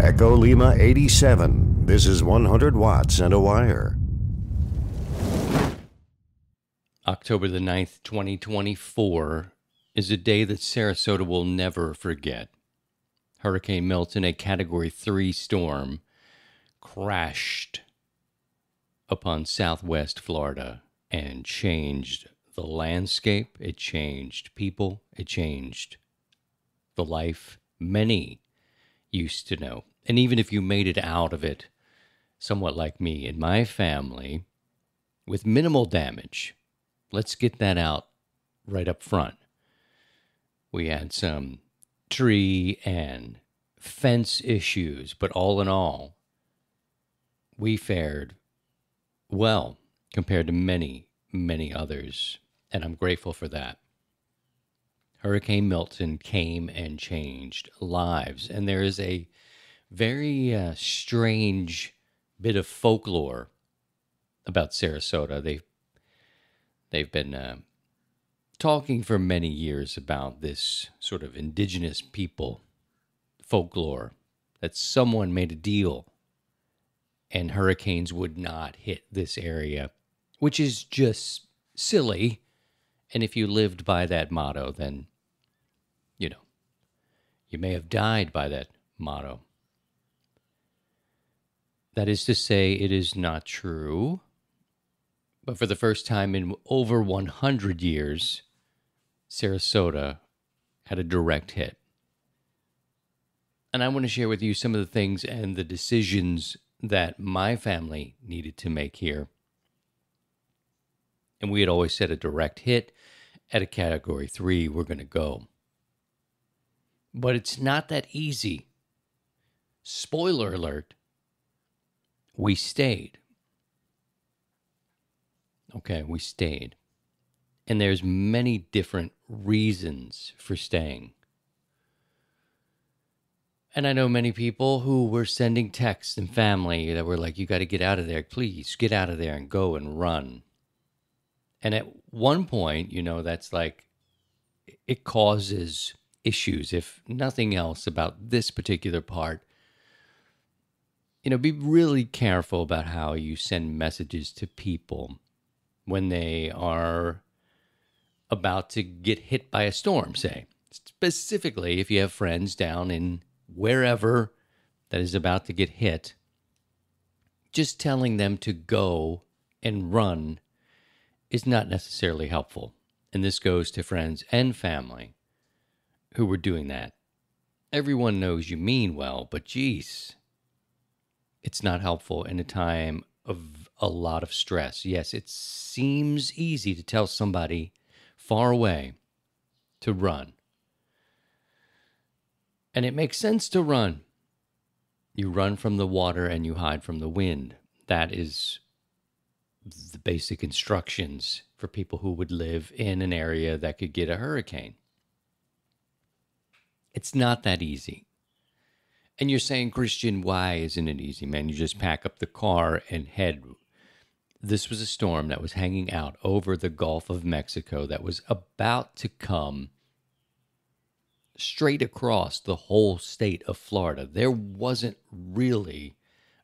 Echo Lima 87. This is 100 watts and a wire. October the 9th, 2024 is a day that Sarasota will never forget. Hurricane Milton, a Category 3 storm, crashed upon southwest Florida and changed the landscape. It changed people. It changed the life many used to know. And even if you made it out of it, somewhat like me and my family, with minimal damage, let's get that out right up front. We had some tree and fence issues, but all in all, we fared well compared to many, many others, and I'm grateful for that. Hurricane Milton came and changed lives, and there is a very strange bit of folklore about Sarasota. They've been talking for many years about this sort of indigenous people folklore, that someone made a deal and hurricanes would not hit this area, which is just silly. And if you lived by that motto, then, you know, you may have died by that motto. That is to say, it is not true. But for the first time in over 100 years, Sarasota had a direct hit. And I want to share with you some of the things and the decisions that my family needed to make here. And we had always said a direct hit at a Category 3, we're going to go. But it's not that easy. Spoiler alert, we stayed. Okay, we stayed. And there's many different reasons for staying. And I know many people who were sending texts and family that were like, you got to get out of there, please, get out of there and go and run. And at one point, you know, that's like, it causes issues, if nothing else, about this particular part. You know, be really careful about how you send messages to people when they are about to get hit by a storm, say. Specifically, if you have friends down in wherever that is about to get hit, just telling them to go and run is not necessarily helpful. And this goes to friends and family who were doing that. Everyone knows you mean well, but geez, it's not helpful in a time of a lot of stress. Yes, it seems easy to tell somebody far away to run. And it makes sense to run. You run from the water and you hide from the wind. That is the basic instructions for people who would live in an area that could get a hurricane. It's not that easy. And you're saying, Christian, why isn't it easy, man? You just pack up the car and head. This was a storm that was hanging out over the Gulf of Mexico that was about to come straight across the whole state of Florida. There wasn't really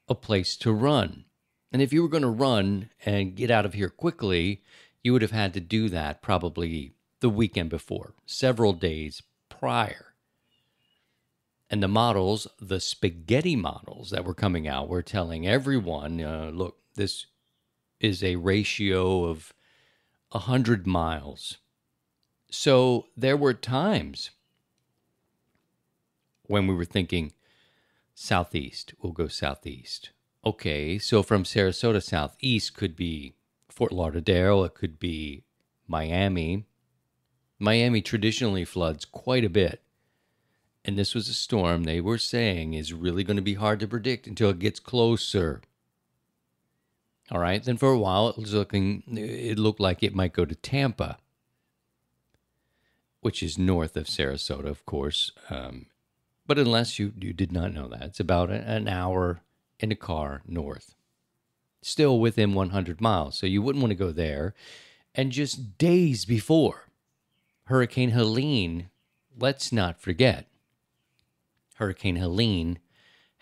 a place to run. And if you were going to run and get out of here quickly, you would have had to do that probably the weekend before, several days prior. And the models, the spaghetti models that were coming out, were telling everyone, look, this is a ratio of 100 miles. So there were times when we were thinking, southeast, we'll go southeast. Okay, so from Sarasota southeast could be Fort Lauderdale, it could be Miami. Miami traditionally floods quite a bit. And this was a storm they were saying is really going to be hard to predict until it gets closer. All right, then for a while it looked like it might go to Tampa, which is north of Sarasota, of course. But unless you did not know that, it's about an hour in a car north, still within 100 miles. So you wouldn't want to go there. And just days before Hurricane Helene, let's not forget, Hurricane Helene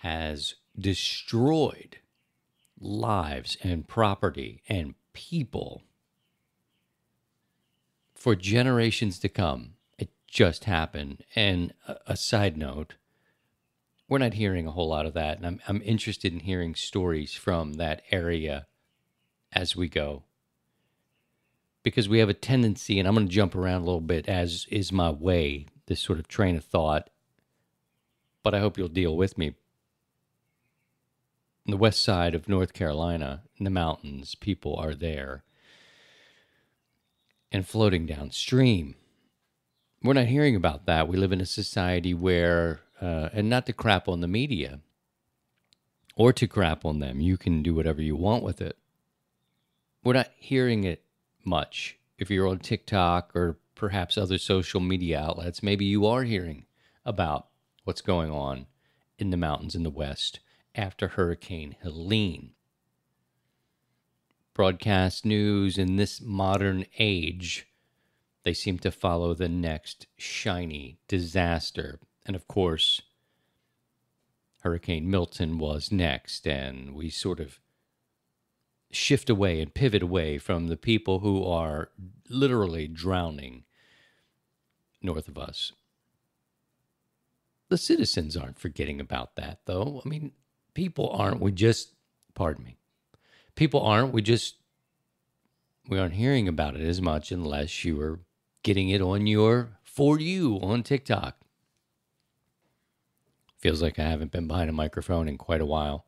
has destroyed lives and property and people for generations to come. It just happened. And a side note, we're not hearing a whole lot of that. And I'm interested in hearing stories from that area as we go, because we have a tendency, and I'm going to jump around a little bit, as is my way, this sort of train of thought, but I hope you'll deal with me. On the west side of North Carolina, in the mountains, people are there and floating downstream. We're not hearing about that. We live in a society where, and not to crap on the media or to crap on them, you can do whatever you want with it. We're not hearing it much. If you're on TikTok or perhaps other social media outlets, maybe you are hearing about what's going on in the mountains in the west after Hurricane Helene. Broadcast news in this modern age, they seem to follow the next shiny disaster. And of course, Hurricane Milton was next, and we sort of shift away and pivot away from the people who are literally drowning north of us. The citizens aren't forgetting about that, though. I mean, we aren't hearing about it as much unless you are getting it on your For You on TikTok. Feels like I haven't been behind a microphone in quite a while.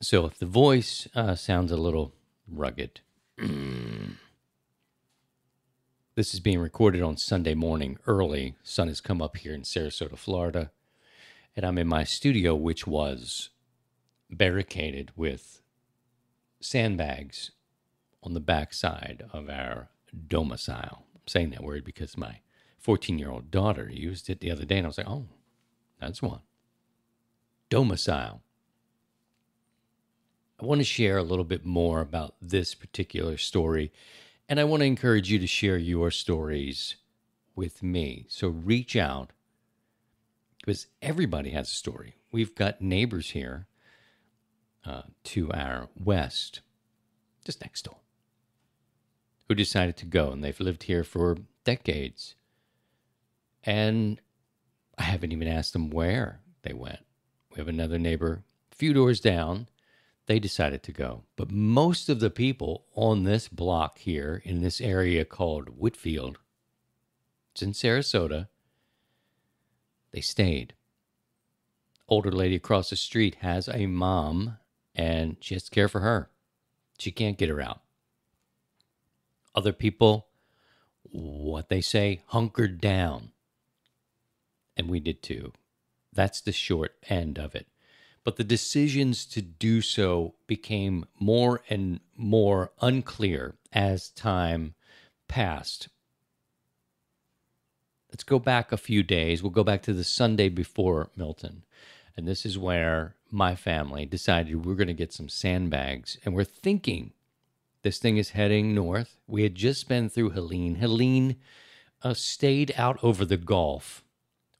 So if the voice sounds a little rugged, this is being recorded on Sunday morning early. Sun has come up here in Sarasota, Florida, and I'm in my studio, which was barricaded with sandbags on the backside of our domicile. I'm saying that word because my 14-year-old daughter used it the other day, and I was like, oh, that's one. Domicile. I want to share a little bit more about this particular story, and I want to encourage you to share your stories with me. So reach out, because everybody has a story. We've got neighbors here to our west, just next door, who decided to go, and they've lived here for decades. And I haven't even asked them where they went. We have another neighbor a few doors down. They decided to go. But most of the people on this block here in this area called Whitfield, it's in Sarasota, they stayed. Older lady across the street has a mom, and she has to care for her. She can't get her out. Other people, what they say, hunkered down. And we did too. That's the short end of it. But the decisions to do so became more and more unclear as time passed. Let's go back a few days. We'll go back to the Sunday before Milton. And this is where my family decided we're going to get some sandbags. And we're thinking this thing is heading north. We had just been through Helene. Helene stayed out over the Gulf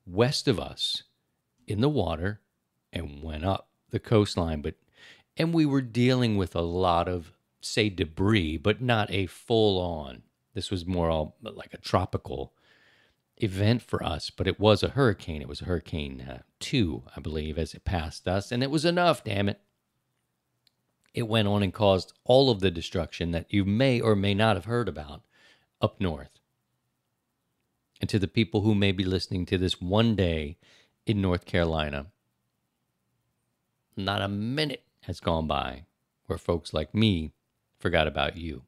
west of us in the water, and went up the coastline, and we were dealing with a lot of, say, debris, but not a full-on. This was more all like a tropical event for us, but it was a hurricane. It was Hurricane 2, I believe, as it passed us, and it was enough, damn it. It went on and caused all of the destruction that you may or may not have heard about up north. And to the people who may be listening to this one day in North Carolina, not a minute has gone by where folks like me forgot about you.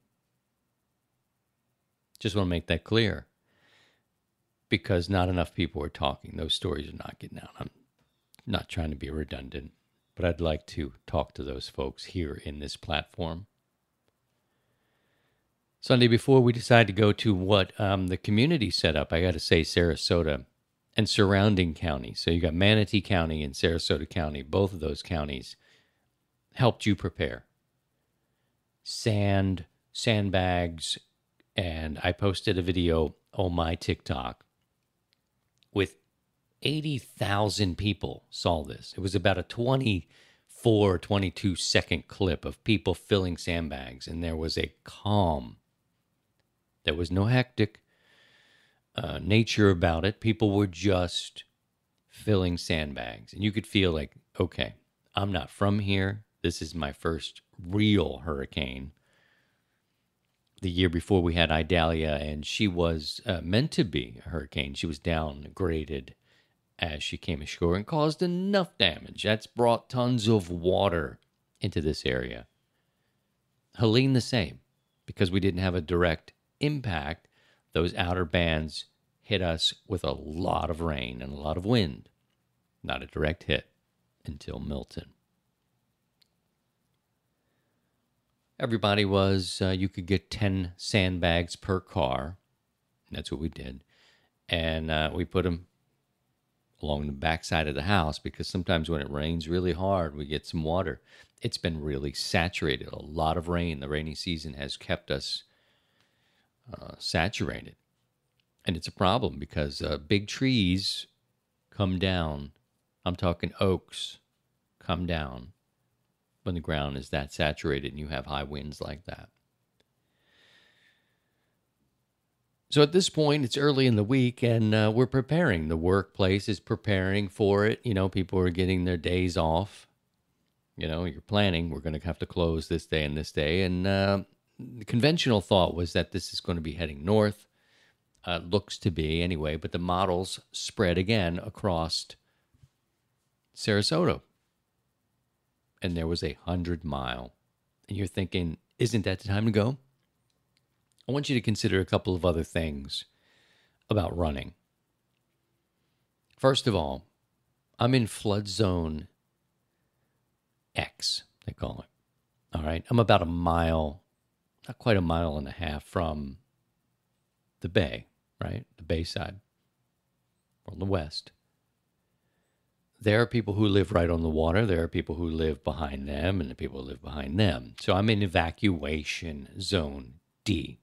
Just want to make that clear, because not enough people are talking. Those stories are not getting out. I'm not trying to be redundant, but I'd like to talk to those folks here in this platform. Sunday before, we decided to go to what the community set up. I got to say, Sarasota and surrounding counties. So you got Manatee County and Sarasota County. Both of those counties helped you prepare. Sandbags, and I posted a video on my TikTok with 80,000 people saw this. It was about a 22 second clip of people filling sandbags, and there was a calm. There was no hectic nature about it. People were just filling sandbags, and you could feel like, okay, I'm not from here. This is my first real hurricane. The year before we had Idalia, and she was meant to be a hurricane. She was downgraded as she came ashore and caused enough damage. That's brought tons of water into this area. Helene the same, because we didn't have a direct impact. Those outer bands hit us with a lot of rain and a lot of wind. Not a direct hit until Milton. Everybody was, you could get 10 sandbags per car. That's what we did. And we put them along the backside of the house, because sometimes when it rains really hard, we get some water. It's been really saturated, a lot of rain. The rainy season has kept us saturated. And it's a problem because big trees come down. I'm talking oaks come down when the ground is that saturated and you have high winds like that. So at this point, it's early in the week, and we're preparing. The workplace is preparing for it. You know, people are getting their days off. You know, you're planning. We're going to have to close this day and this day. And the conventional thought was that this is going to be heading north. Looks to be anyway, but the models spread again across Sarasota. And there was 100 mile. And you're thinking, isn't that the time to go? I want you to consider a couple of other things about running. First of all, I'm in flood zone X, they call it. All right, I'm about a mile, not quite a mile and a half from the bay, right? The bayside, on the west. There are people who live right on the water. There are people who live behind them, and the people who live behind them. So I'm in evacuation zone D.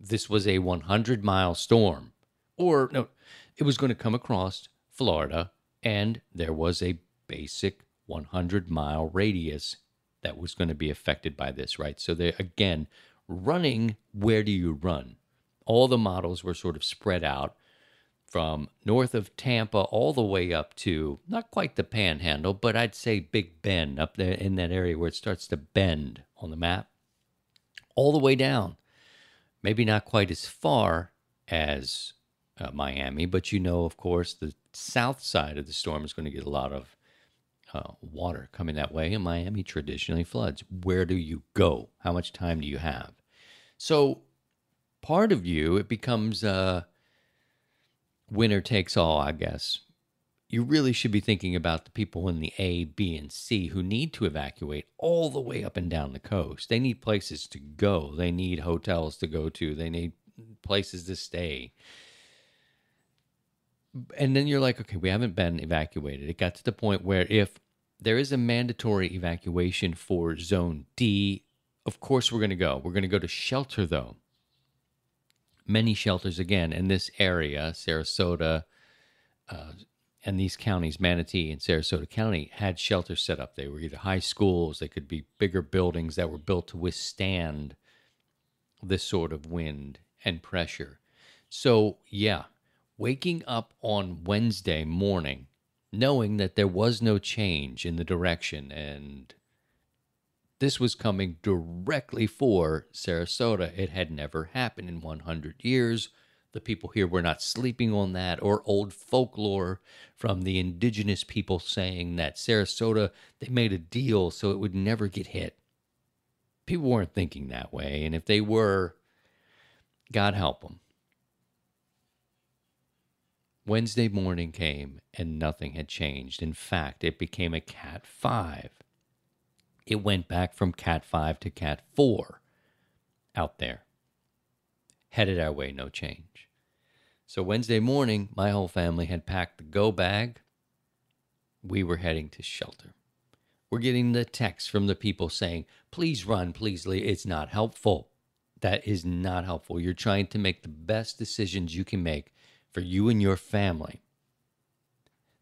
This was a 100-mile storm. Or, no, it was going to come across Florida, and there was a basic 100-mile radius that was going to be affected by this, right? So there, again, running, where do you run? All the models were sort of spread out from north of Tampa all the way up to, not quite the panhandle, but I'd say Big Bend, up there in that area where it starts to bend on the map, all the way down. Maybe not quite as far as Miami, but you know, of course, the south side of the storm is going to get a lot of water coming that way, and Miami traditionally floods. Where do you go? How much time do you have? So part of you, it becomes winner takes all, I guess. You really should be thinking about the people in the A, B, and C who need to evacuate all the way up and down the coast. They need places to go. They need hotels to go to. They need places to stay. And then you're like, okay, we haven't been evacuated. It got to the point where if there is a mandatory evacuation for Zone D, of course we're going to go. We're going to go to shelter, though. Many shelters, again, in this area, Sarasota, and these counties, Manatee and Sarasota County, had shelters set up. They were either high schools, they could be bigger buildings that were built to withstand this sort of wind and pressure. So, yeah, waking up on Wednesday morning, knowing that there was no change in the direction, and this was coming directly for Sarasota. It had never happened in 100 years. The people here were not sleeping on that, or old folklore from the indigenous people saying that Sarasota, they made a deal so it would never get hit. People weren't thinking that way, and if they were, God help them. Wednesday morning came, and nothing had changed. In fact, it became a Cat 5. It went back from Cat 5 to Cat 4 out there. Headed our way, no change. So Wednesday morning, my whole family had packed the go bag. We were heading to shelter. We're getting the text from the people saying, please run, please leave. It's not helpful. That is not helpful. You're trying to make the best decisions you can make for you and your family.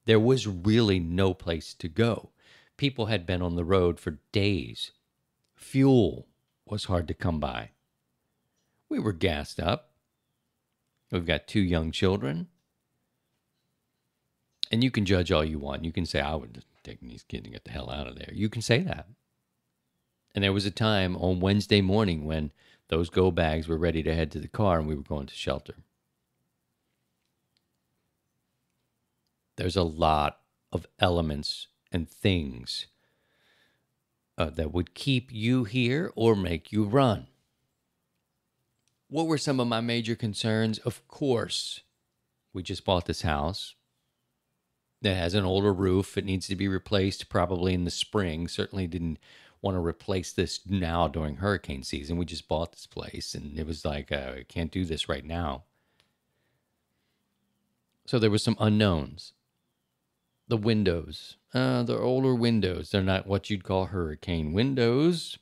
There was really no place to go. People had been on the road for days. Fuel was hard to come by. We were gassed up. We've got two young children. And you can judge all you want. You can say, I would take these kids and get the hell out of there. You can say that. And there was a time on Wednesday morning when those go bags were ready to head to the car and we were going to shelter. There's a lot of elements and things that would keep you here or make you run. What were some of my major concerns? Of course, we just bought this house. It has an older roof. It needs to be replaced probably in the spring. Certainly didn't want to replace this now during hurricane season. We just bought this place and it was like, I can't do this right now. So there were some unknowns. The windows, the older windows, they're not what you'd call hurricane windows.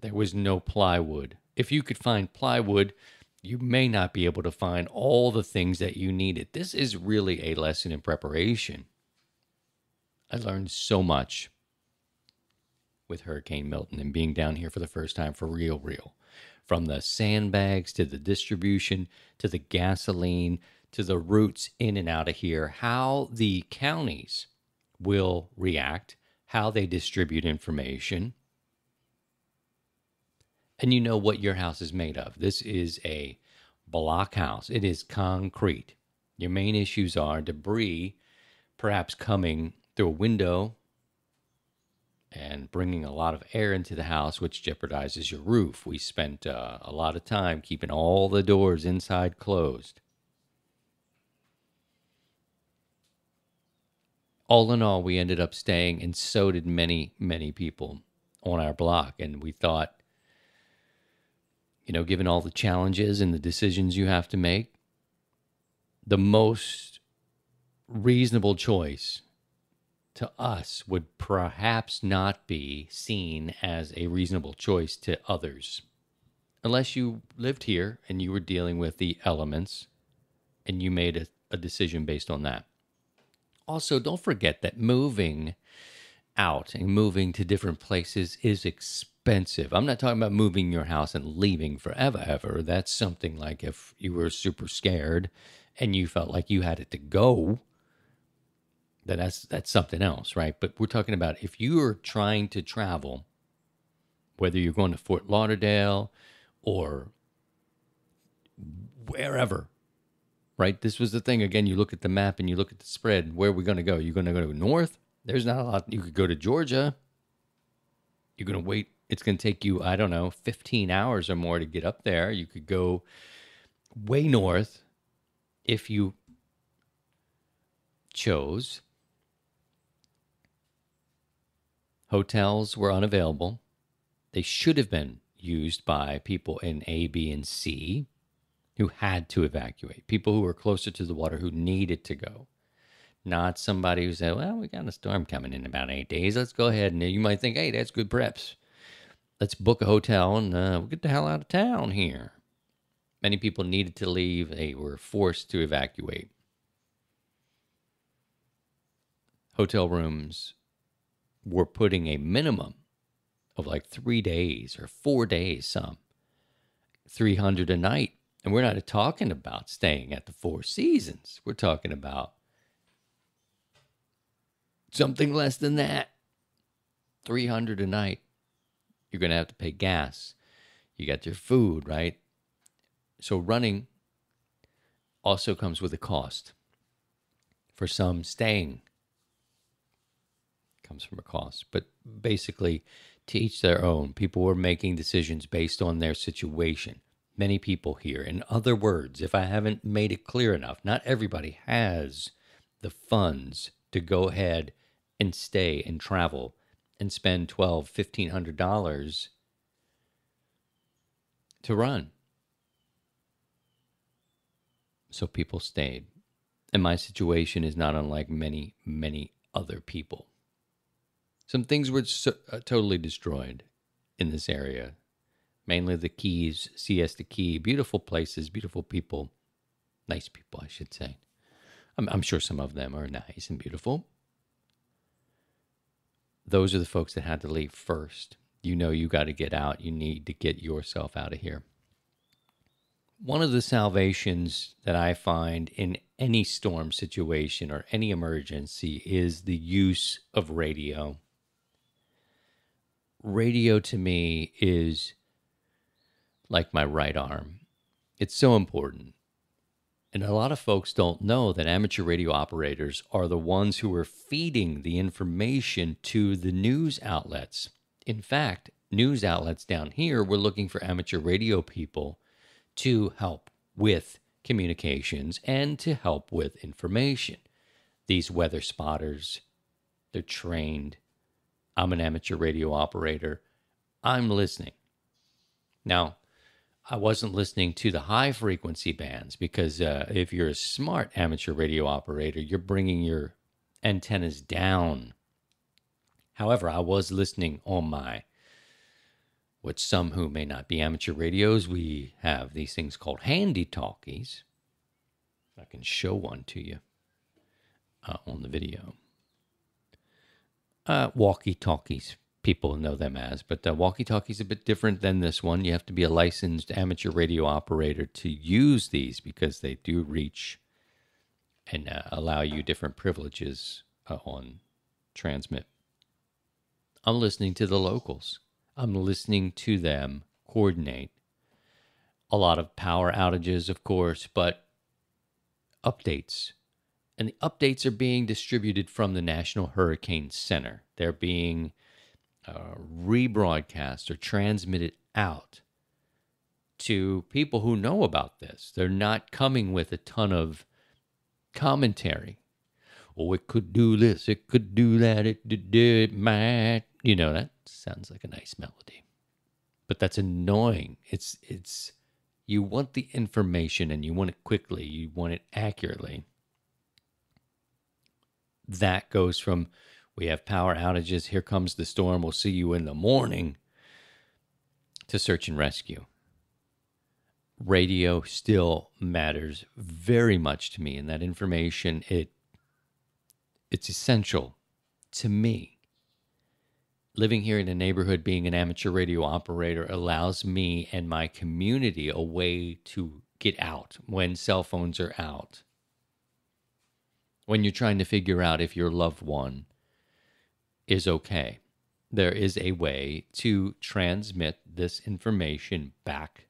There was no plywood. If you could find plywood, you may not be able to find all the things that you needed. This is really a lesson in preparation. I learned so much with Hurricane Milton and being down here for the first time for real. From the sandbags to the distribution to the gasoline to the routes in and out of here, how the counties will react, how they distribute information. And you know what your house is made of. This is a block house. It is concrete. Your main issues are debris, perhaps coming through a window and bringing a lot of air into the house, which jeopardizes your roof. We spent a lot of time keeping all the doors inside closed. All in all, we ended up staying, and so did many, many people on our block. And we thought, you know, given all the challenges and the decisions you have to make, the most reasonable choice to us would perhaps not be seen as a reasonable choice to others. Unless you lived here and you were dealing with the elements and you made a decision based on that. Also, don't forget that moving out and moving to different places is expensive. I'm not talking about moving your house and leaving forever, ever. That's something like if you were super scared and you felt like you had it to go, then that's something else, right? But we're talking about if you're trying to travel, whether you're going to Fort Lauderdale or wherever, right? This was the thing. Again, you look at the map and you look at the spread. Where are we going to go? You're going to go north? There's not a lot. You could go to Georgia. You're going to wait. It's going to take you, I don't know, 15 hours or more to get up there. You could go way north if you chose. Hotels were unavailable. They should have been used by people in A, B, and C who had to evacuate, people who were closer to the water who needed to go. Not somebody who said, well, we got a storm coming in about 8 days. Let's go ahead. And you might think, hey, that's good preps. Let's book a hotel and we'll get the hell out of town here. Many people needed to leave. They were forced to evacuate. Hotel rooms were putting a minimum of like 3 days or 4 days, some $300 a night. And we're not talking about staying at the Four Seasons. We're talking about something less than that. $300 a night. You're going to have to pay gas. You got your food, right? So running also comes with a cost. For some, staying comes from a cost. But basically, to each their own. People were making decisions based on their situation. Many people here. In other words, if I haven't made it clear enough, not everybody has the funds to go ahead and stay and travel and spend $1,200, $1,500 to run. So people stayed. And my situation is not unlike many, many other people. Some things were totally destroyed in this area. Mainly the Keys, Siesta Key, beautiful places, beautiful people. Nice people, I should say. I'm sure some of them are nice and beautiful. Those are the folks that had to leave first. You know you got to get out. You need to get yourself out of here. One of the salvations that I find in any storm situation or any emergency is the use of radio. Radio to me is like my right arm. It's so important. And a lot of folks don't know that amateur radio operators are the ones who are feeding the information to the news outlets. In fact, news outlets down here were looking for amateur radio people to help with communications and to help with information. These weather spotters, they're trained. I'm an amateur radio operator. I'm listening. Now, I wasn't listening to the high frequency bands because if you're a smart amateur radio operator, you're bringing your antennas down. However, I was listening on my, what some who may not be amateur radios, we have these things called handy talkies. I can show one to you on the video. Walkie-talkies. People know them as, but walkie-talkie's a bit different than this one. You have to be a licensed amateur radio operator to use these because they do reach and allow you different privileges on transmit. I'm listening to the locals. I'm listening to them coordinate. A lot of power outages, of course, but updates. And the updates are being distributed from the National Hurricane Center. They're being rebroadcast or transmitted out to people who know about this. They're not coming with a ton of commentary. Oh, it could do this, it could do that, it might. You know, that sounds like a nice melody. But that's annoying. It's you want the information and you want it quickly, you want it accurately. That goes from, we have power outages, here comes the storm, we'll see you in the morning, to search and rescue. Radio still matters very much to me, and that information, it's essential to me. Living here in a neighborhood, being an amateur radio operator allows me and my community a way to get out when cell phones are out. When you're trying to figure out if your loved one is okay. There is a way to transmit this information back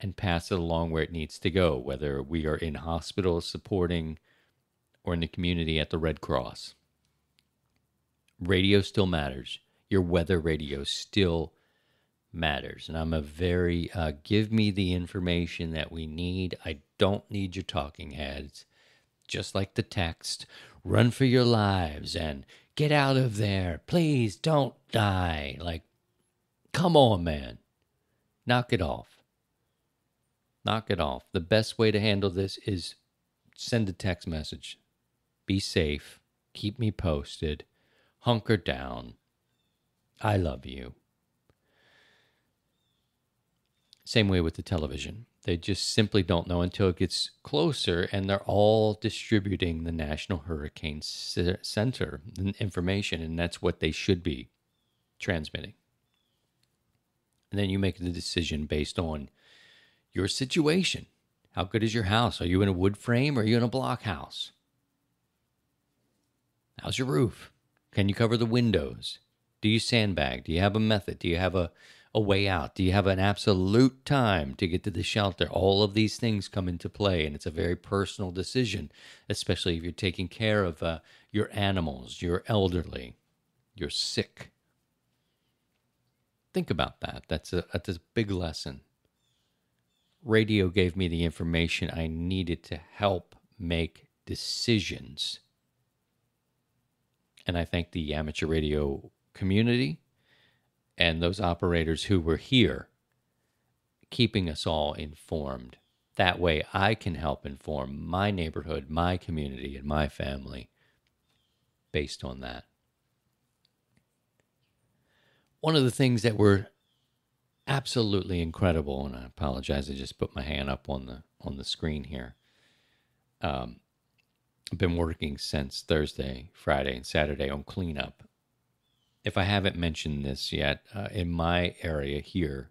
and pass it along where it needs to go, whether we are in hospitals supporting or in the community at the Red Cross. Radio still matters. Your weather radio still matters. And I'm a very, give me the information that we need. I don't need your talking heads. Just like the text, run for your lives and get out of there. Please don't die. Like, come on, man. Knock it off. Knock it off. The best way to handle this is send a text message. Be safe. Keep me posted. Hunker down. I love you. Same way with the television. They just simply don't know until it gets closer, and they're all distributing the National Hurricane Center information, and that's what they should be transmitting. And then you make the decision based on your situation. How good is your house? Are you in a wood frame or are you in a block house? How's your roof? Can you cover the windows? Do you sandbag? Do you have a method? Do you have a way out? Do you have an absolute time to get to the shelter? All of these things come into play, and it's a very personal decision, especially if you're taking care of your animals, your elderly, you're sick. Think about that. That's a big lesson. Radio gave me the information I needed to help make decisions. And I thank the amateur radio community and those operators who were here, keeping us all informed. That way I can help inform my neighborhood, my community, and my family based on that. One of the things that were absolutely incredible, and I apologize, I just put my hand up on the screen here. I've been working since Thursday, Friday, and Saturday on cleanup. If I haven't mentioned this yet, in my area here,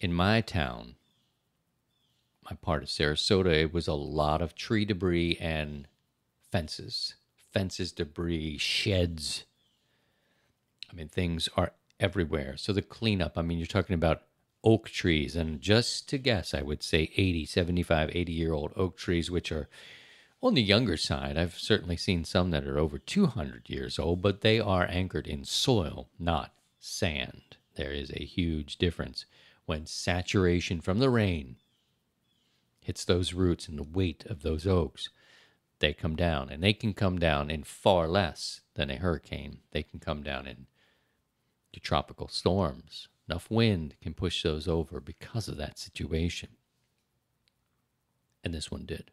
in my town, my part of Sarasota, it was a lot of tree debris and fences, debris, sheds. I mean, things are everywhere. So the cleanup, I mean, you're talking about oak trees, and just to guess, I would say 80-year-old oak trees, which are on the younger side. I've certainly seen some that are over 200 years old, but they are anchored in soil, not sand. There is a huge difference when saturation from the rain hits those roots and the weight of those oaks. They come down, and they can come down in far less than a hurricane. They can come down in the tropical storms. Enough wind can push those over because of that situation. And this one did.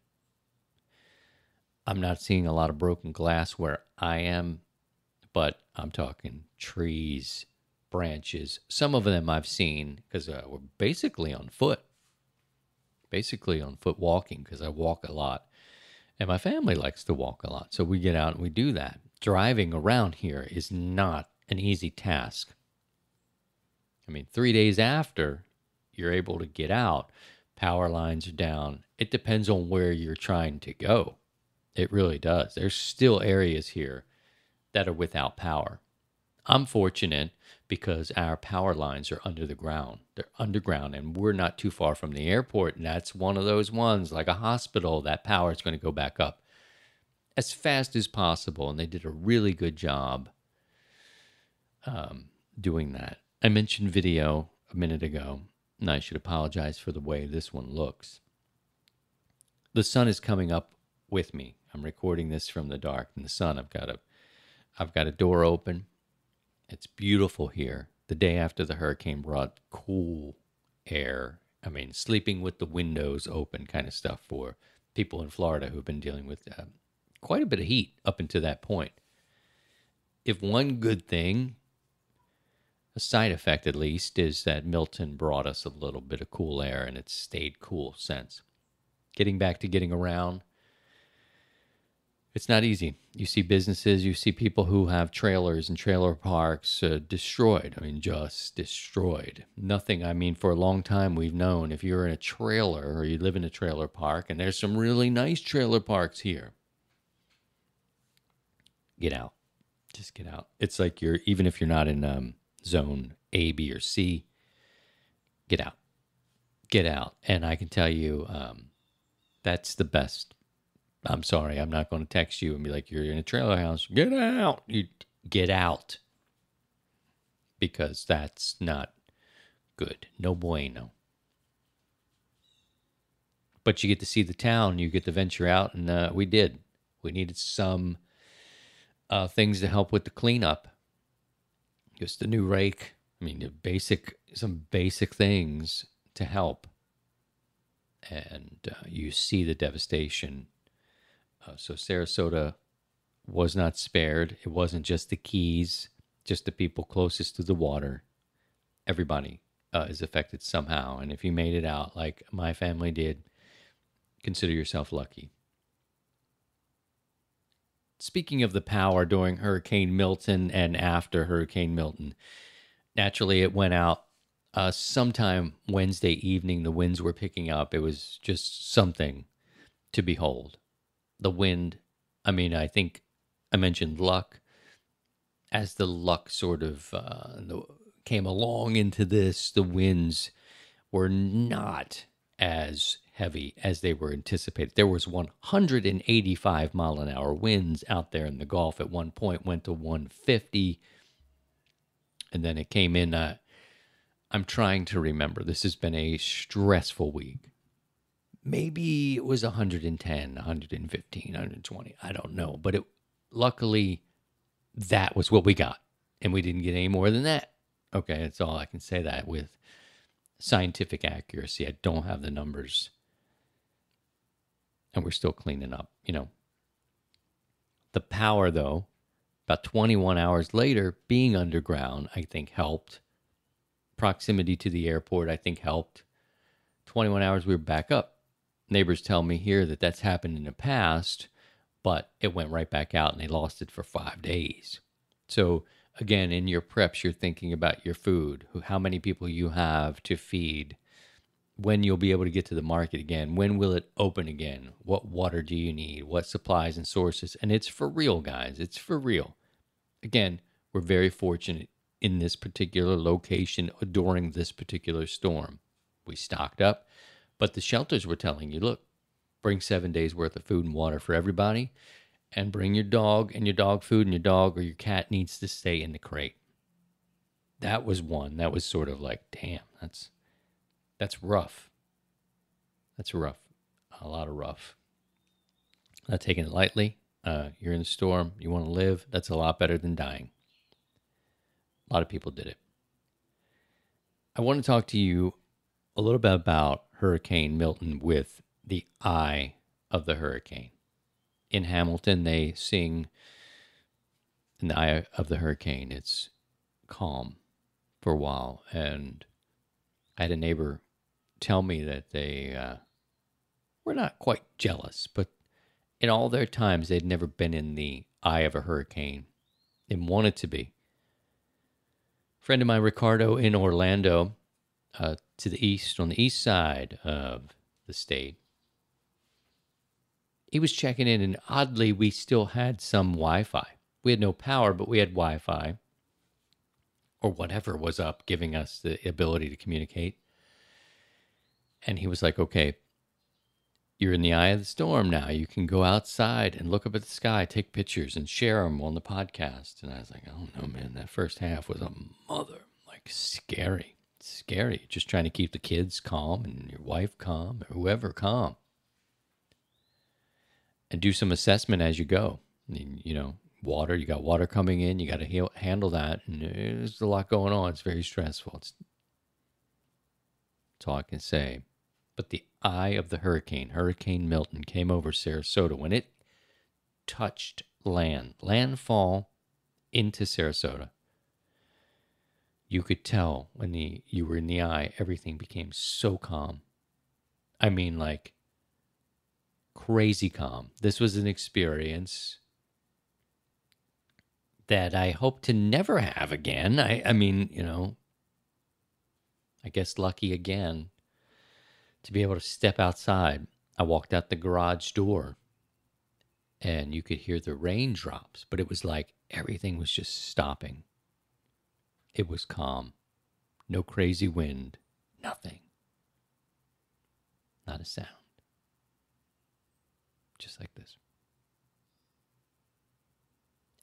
I'm not seeing a lot of broken glass where I am, but I'm talking trees, branches. Some of them I've seen because we're basically on foot walking, because I walk a lot. And my family likes to walk a lot, so we get out and we do that. Driving around here is not an easy task. I mean, 3 days after you're able to get out, power lines are down. It depends on where you're trying to go. It really does. There's still areas here that are without power. I'm fortunate because our power lines are under the ground. They're underground, and we're not too far from the airport, and that's one of those ones, like a hospital, that power is going to go back up as fast as possible, and they did a really good job doing that. I mentioned video a minute ago, and I should apologize for the way this one looks. The sun is coming up with me. I'm recording this from the dark in the sun. I've got a door open. It's beautiful here. The day after the hurricane brought cool air. I mean, sleeping with the windows open kind of stuff for people in Florida who've been dealing with quite a bit of heat up until that point. If one good thing, a side effect at least, is that Milton brought us a little bit of cool air, and it's stayed cool since. Getting back to getting around, it's not easy. You see businesses, you see people who have trailers and trailer parks destroyed. I mean, just destroyed. Nothing. I mean, for a long time we've known if you're in a trailer or you live in a trailer park, and there's some really nice trailer parks here, get out. Just get out. It's like even if you're not in zone A, B, or C, get out. Get out. And I can tell you that's the best. I'm sorry, I'm not going to text you and be like, you're in a trailer house. Get out. You get out. Because that's not good. No bueno. But you get to see the town. You get to venture out. And we did. We needed some things to help with the cleanup. Just a new rake. I mean, some basic things to help. And you see the devastation. So Sarasota was not spared. It wasn't just the Keys, just the people closest to the water. Everybody is affected somehow. And if you made it out like my family did, consider yourself lucky. Speaking of the power during Hurricane Milton and after Hurricane Milton, naturally it went out sometime Wednesday evening. The winds were picking up. It was just something to behold. The wind, I mean, I think I mentioned luck. As the luck sort of came along into this, the winds were not as heavy as they were anticipated. There was 185-mile-an-hour winds out there in the Gulf. At one point, went to 150, and then it came in. I'm trying to remember. This has been a stressful week. Maybe it was 110, 115, 120. I don't know. But luckily, that was what we got. And we didn't get any more than that. Okay, that's all I can say that with scientific accuracy. I don't have the numbers. And we're still cleaning up, you know. The power, though, about 21 hours later, being underground, I think helped. Proximity to the airport, I think helped. 21 hours, we were back up. Neighbors tell me here that that's happened in the past but it went right back out and they lost it for 5 days. So again, in your preps, you're thinking about your food, how many people you have to feed, when you'll be able to get to the market again, when will it open again, what water do you need, what supplies and sources, and it's for real, guys. It's for real. Again, we're very fortunate in this particular location during this particular storm. We stocked up, but the shelters were telling you, look, bring 7 days worth of food and water for everybody, and bring your dog and your dog food, and your dog or your cat needs to stay in the crate. That was one that was sort of like, damn, that's rough. That's rough. A lot of rough. Not taking it lightly. You're in a storm. You want to live. That's a lot better than dying. A lot of people did it. I want to talk to you a little bit about Hurricane Milton with the eye of the hurricane. In Hamilton, they sing in the eye of the hurricane. It's calm for a while. And I had a neighbor tell me that they were not quite jealous, but in all their times, they'd never been in the eye of a hurricane and wanted to be. Friend of mine, Ricardo, in Orlando, to the east, on the east side of the state. He was checking in, and oddly, we still had some Wi-Fi. We had no power, but we had Wi-Fi, or whatever was up, giving us the ability to communicate. And he was like, okay, you're in the eye of the storm now. You can go outside and look up at the sky, take pictures, and share them on the podcast. And I was like, oh, no, man, that first half was a mother. Like, scary, scary. Just trying to keep the kids calm and your wife calm or whoever calm. And do some assessment as you go. I mean, you know, water, you got water coming in, you got to handle that. And there's a lot going on. It's very stressful. That's all I can say. But the eye of the hurricane, Hurricane Milton, came over Sarasota when it touched landfall into Sarasota. You could tell when you were in the eye, everything became so calm. I mean, like, crazy calm. This was an experience that I hope to never have again. I mean, you know, I guess lucky again to be able to step outside. I walked out the garage door and you could hear the raindrops, but it was like everything was just stopping. It was calm. No crazy wind. Nothing. Not a sound. Just like this.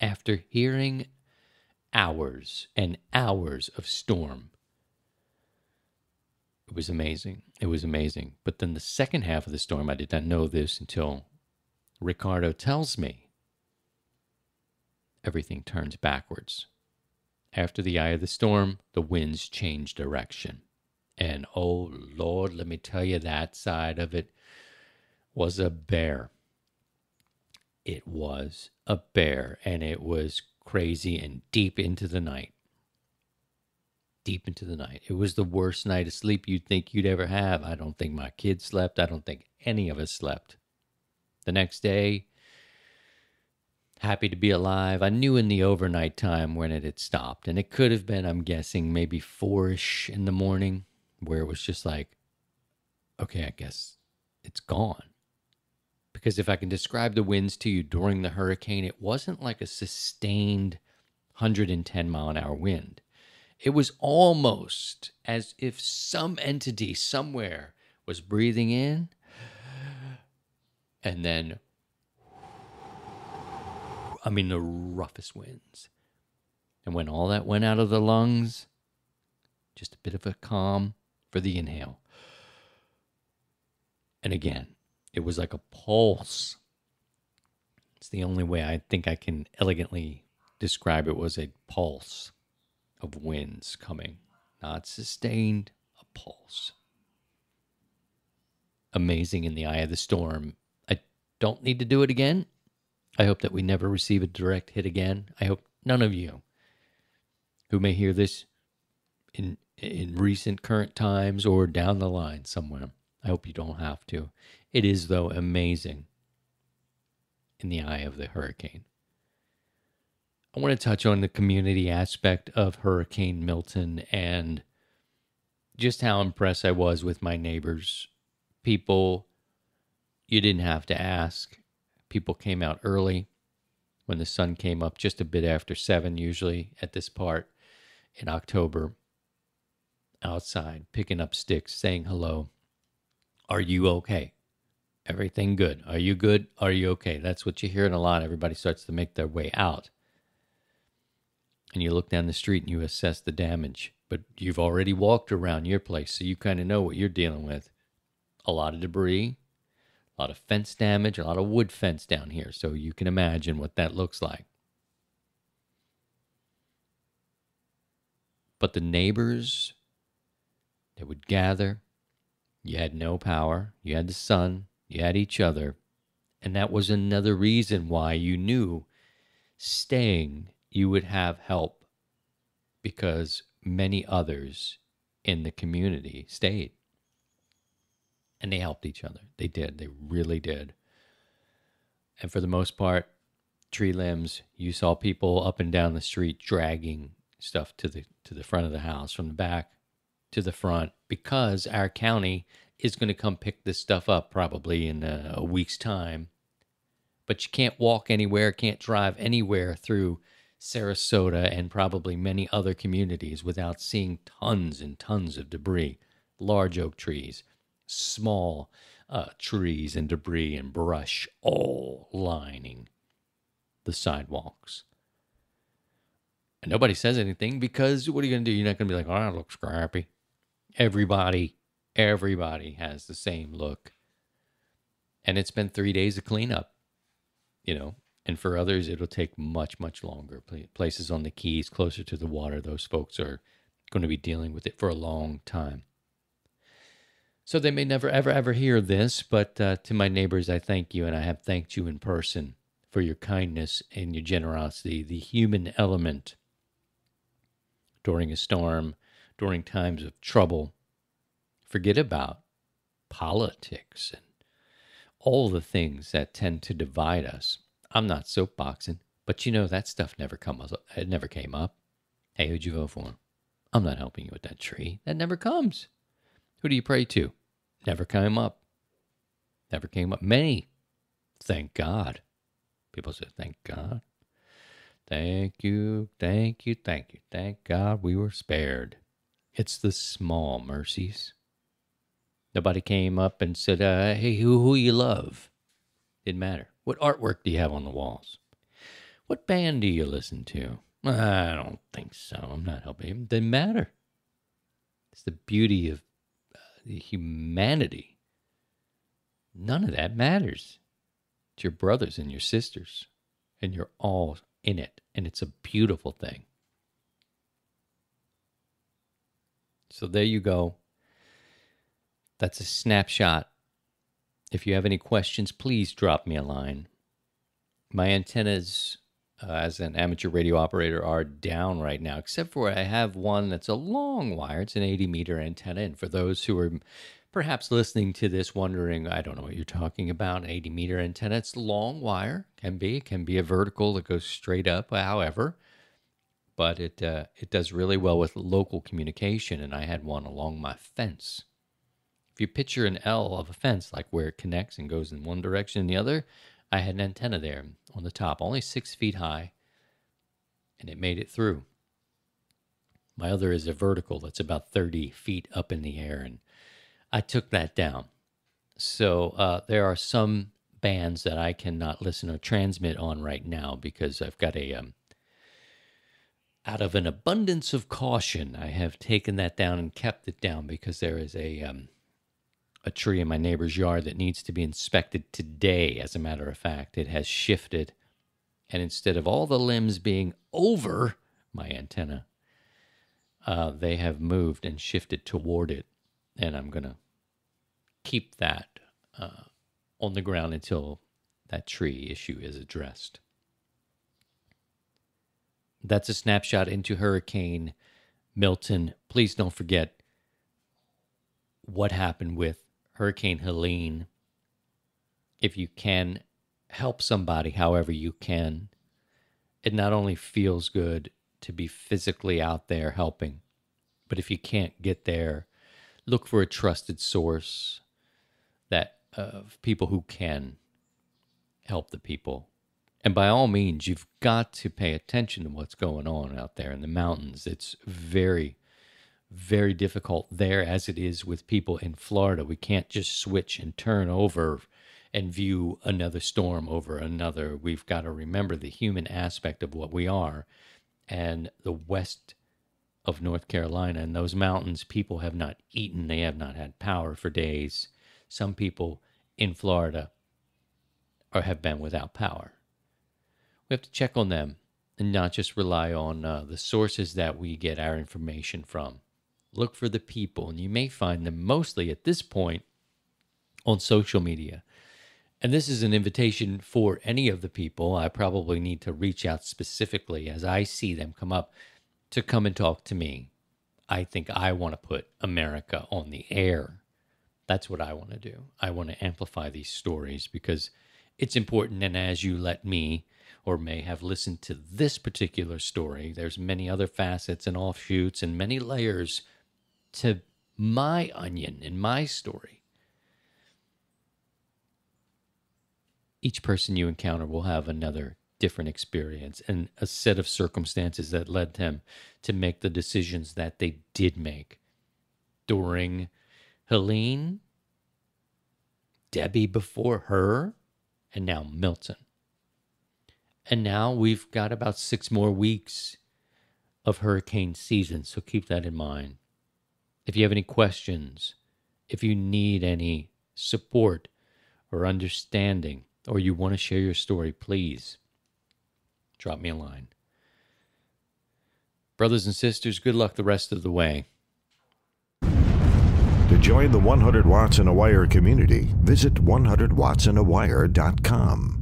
After hearing hours and hours of storm, it was amazing. It was amazing. But then the second half of the storm, I did not know this until Ricardo tells me, everything turns backwards. After the eye of the storm, the winds change direction. And oh, Lord, let me tell you, that side of it was a bear. It was a bear, and it was crazy and deep into the night. Deep into the night. It was the worst night of sleep you'd think you'd ever have. I don't think my kids slept. I don't think any of us slept. The next day, happy to be alive. I knew in the overnight time when it had stopped, and it could have been, I'm guessing, maybe 4-ish in the morning, where it was just like, okay, I guess it's gone. Because if I can describe the winds to you during the hurricane, it wasn't like a sustained 110-mile-an-hour wind. It was almost as if some entity somewhere was breathing in and then, I mean, the roughest winds. And when all that went out of the lungs, just a bit of a calm for the inhale. And again, it was like a pulse. It's the only way I think I can elegantly describe it, was a pulse of winds coming, not sustained, a pulse. Amazing in the eye of the storm. I don't need to do it again. I hope that we never receive a direct hit again. I hope none of you who may hear this in recent current times or down the line somewhere, I hope you don't have to. It is, though, amazing in the eye of the hurricane. I want to touch on the community aspect of Hurricane Milton and just how impressed I was with my neighbors. People, you didn't have to ask. People came out early when the sun came up, just a bit after 7 usually at this part in October, outside, picking up sticks, saying hello. Are you okay? Everything good? Are you good? Are you okay? That's what you're hearing a lot. Everybody starts to make their way out. And you look down the street and you assess the damage. But you've already walked around your place, so you kind of know what you're dealing with. A lot of debris, a lot of fence damage, a lot of wood fence down here. So you can imagine what that looks like. But the neighbors that would gather, you had no power, you had the sun, you had each other. And that was another reason why you knew staying, you would have help, because many others in the community stayed. And they helped each other. They did. They really did. And for the most part, tree limbs, you saw people up and down the street dragging stuff to the front of the house, from the back to the front, because our county is going to come pick this stuff up probably in a week's time. But you can't walk anywhere, can't drive anywhere through Sarasota and probably many other communities without seeing tons and tons of debris. Large oak trees, small trees and debris and brush all lining the sidewalks. And nobody says anything, because what are you going to do? You're not going to be like, oh, I look scrappy. Everybody has the same look. And it's been 3 days of cleanup, you know. And for others, it'll take much, much longer. Places on the Keys, closer to the water, those folks are going to be dealing with it for a long time. So they may never, ever, ever hear this, but to my neighbors, I thank you, and I have thanked you in person for your kindness and your generosity. The human element during a storm, during times of trouble. Forget about politics and all the things that tend to divide us. I'm not soapboxing, but you know that stuff never came up. Hey, who'd you vote for? I'm not helping you with that tree. That never comes. Who do you pray to? Never came up. Never came up. Many. Thank God. People say, thank God. Thank you, thank you, thank you. Thank God we were spared. It's the small mercies. Nobody came up and said, hey, who you love? Didn't matter. What artwork do you have on the walls? What band do you listen to? I don't think so. I'm not helping him. Doesn't matter. It's the beauty of humanity. None of that matters. It's your brothers and your sisters, and you're all in it, and it's a beautiful thing. So there you go. That's a snapshot. If you have any questions, please drop me a line. My antennas, as an amateur radio operator, are down right now, except for I have one that's a long wire. It's an 80-meter antenna, and for those who are perhaps listening to this wondering, I don't know what you're talking about, an 80-meter antenna, it's long wire. It can be a vertical that goes straight up, however. But it does really well with local communication, and I had one along my fence. If you picture an L of a fence, like where it connects and goes in one direction and the other, I had an antenna there on the top, only 6 feet high, and it made it through. My other is a vertical that's about 30 feet up in the air, and I took that down. So there are some bands that I cannot listen or transmit on right now because I've got a... out of an abundance of caution, I have taken that down and kept it down because there is a tree in my neighbor's yard that needs to be inspected today. As a matter of fact, it has shifted, and instead of all the limbs being over my antenna, they have moved and shifted toward it, and I'm going to keep that on the ground until that tree issue is addressed. That's a snapshot into Hurricane Milton. Please don't forget what happened with Hurricane Helene. If you can, help somebody however you can. It not only feels good to be physically out there helping, but if you can't get there, look for a trusted source that of people who can help the people. And by all means, you've got to pay attention to what's going on out there in the mountains. It's very, very difficult there as it is with people in Florida. We can't just switch and turn over and view another storm over another. We've got to remember the human aspect of what we are. And the west of North Carolina and those mountains, people have not eaten. They have not had power for days. Some people in Florida have been without power. We have to check on them and not just rely on the sources that we get our information from. Look for the people, and you may find them mostly at this point on social media. And this is an invitation for any of the people. I probably need to reach out specifically as I see them come up to come and talk to me. I think I want to put America on the air. That's what I want to do. I want to amplify these stories because it's important. And as you let me or may have listened to this particular story, there's many other facets and offshoots and many layers to my onion and my story. Each person you encounter will have another different experience and a set of circumstances that led them to make the decisions that they did make. During Helene, Debbie before her, and now Milton. And now we've got about 6 more weeks of hurricane season, so keep that in mind. If you have any questions, if you need any support or understanding, or you want to share your story, please drop me a line. Brothers and sisters, good luck the rest of the way. To join the 100 Watts and a Wire community, visit 100wattsandawire.com.